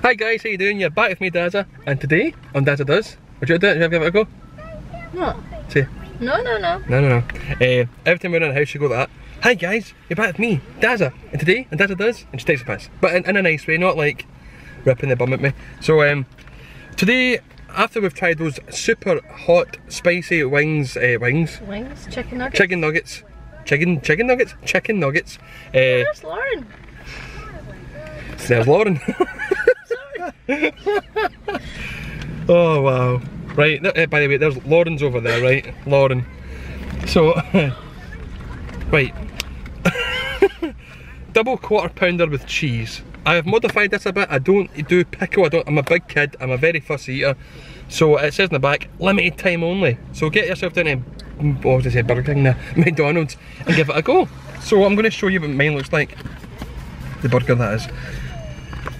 Hi guys, how you doing? You're back with me, Dazza, and today on Dazza Does, would you do it? Would you ever give it a go? What? Say. No. Every time we're in the house, you go like that. Hi guys, you're back with me, Dazza, and today on Dazza Does, and she takes a piss, but in a nice way, not like ripping the bum at me. So today, after we've tried those super hot, spicy wings, chicken nuggets. Where's Lauren? There's Lauren. Sorry. Oh wow! Right, by the way, there's Lauren's over there, right? Lauren. So, right. Double quarter pounder with cheese. I have modified this a bit. I don't do pickle. I'm a big kid. I'm a very fussy eater. So it says in the back, limited time only. So get yourself down to Burger King, McDonald's, and give it a go. So I'm going to show you what mine looks like. The burger that is.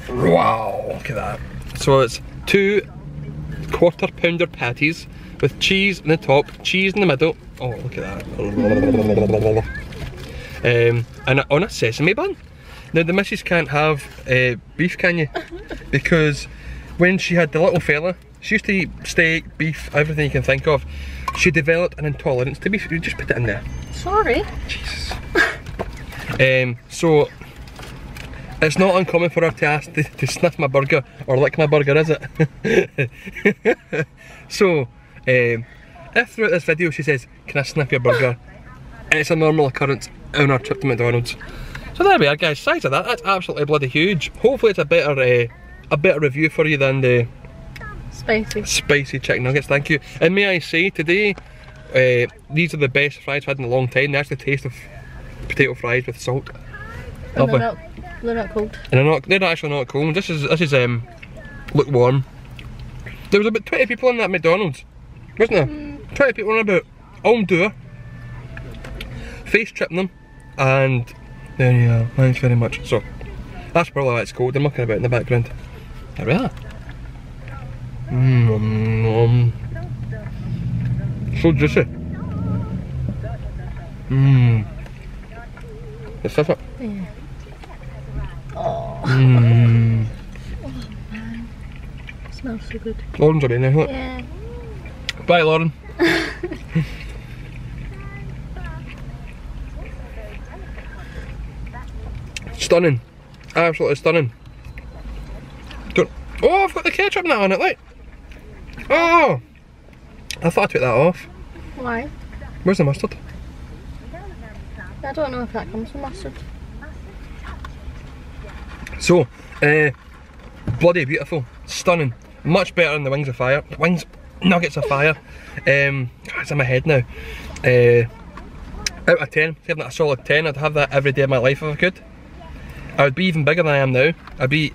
Wow, look at that. So it's 2 quarter pounder patties with cheese in the top, cheese in the middle. Oh, look at that. And on a sesame bun. Now the missus can't have beef, can you? Because when she had the little fella, she used to eat steak, beef, everything you can think of. She developed an intolerance to beef. You just put it in there. Sorry. Jesus. So it's not uncommon for her to ask to sniff my burger or lick my burger, is it? So, if throughout this video she says, "Can I sniff your burger?" It's a normal occurrence on our trip to McDonald's. So there we are, guys. Size of that's absolutely bloody huge. Hopefully, it's a better review for you than the spicy chicken nuggets. Thank you. And may I say, today these are the best fries I've had in a long time. They actually taste of potato fries with salt. Lovely. They're not cold. And they're actually not cold. This is lukewarm. There was about 20 people in that McDonald's, wasn't there? 20 people in about all-doer. Face tripping them, and there you are. Thanks very much. So that's probably why it's cold. They're mucking about in the background. There we are. So juicy. The stuff up. Yeah. Oh man, it smells so good. Lauren's already now, look. Yeah. Bye, Lauren. Stunning, absolutely stunning. Oh, I've got the ketchup now on it, like. Oh, I thought I took that off. Why? Where's the mustard? I don't know if that comes from mustard. So, bloody beautiful, stunning, much better than the nuggets of fire. It's in my head now. Out of 10, giving that a solid 10, I'd have that every day of my life if I could. I would be even bigger than I am now. I'd be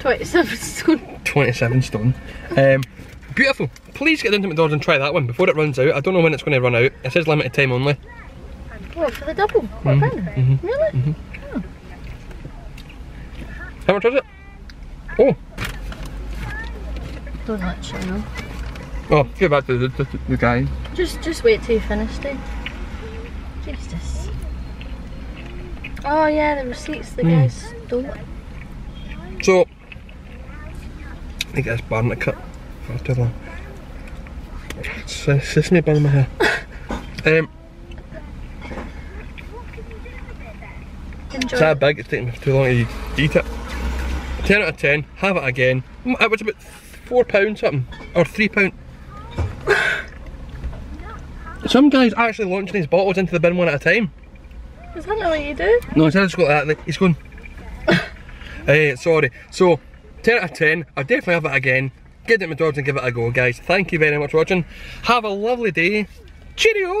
27 stone. 27 stone. Beautiful. Please get into McDonald's and try that one before it runs out. I don't know when it's going to run out. It says limited time only. What, for the double? What kind? Really? How much is it? Oh! Don't actually know. Oh, give back to the guy. Just wait till you finish, then. Jesus. Oh yeah, the receipts the guys don't. So, I think that's barnacle cut for too long. Sesame bun in my hair. It's that big, it's taking me too long to eat it. 10 out of 10, have it again. It was about £4 something, or £3. Some guy's actually launching his bottles into the bin one at a time. Is that not what you do? No, instead of just going like that, he's going... Sorry. So, 10 out of 10, I'll definitely have it again. Get it at McDonald's and give it a go, guys. Thank you very much for watching. Have a lovely day. Cheerio!